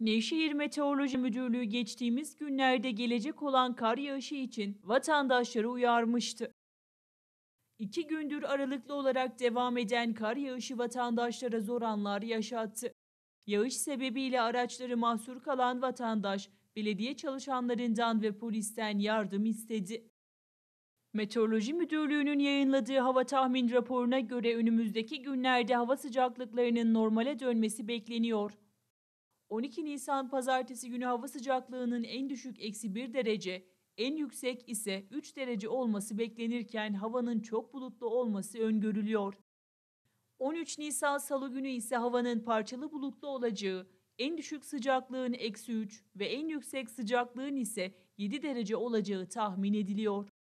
Nevşehir Meteoroloji Müdürlüğü geçtiğimiz günlerde gelecek olan kar yağışı için vatandaşları uyarmıştı. 2 gündür aralıklı olarak devam eden kar yağışı vatandaşlara zor anlar yaşattı. Yağış sebebiyle araçları mahsur kalan vatandaş, belediye çalışanlarından ve polisten yardım istedi. Meteoroloji Müdürlüğü'nün yayınladığı hava tahmin raporuna göre önümüzdeki günlerde hava sıcaklıklarının normale dönmesi bekleniyor. 12 Nisan Pazartesi günü hava sıcaklığının en düşük -1 derece, en yüksek ise 3 derece olması beklenirken havanın çok bulutlu olması öngörülüyor. 13 Nisan Salı günü ise havanın parçalı bulutlu olacağı, en düşük sıcaklığın -3 ve en yüksek sıcaklığın ise 7 derece olacağı tahmin ediliyor.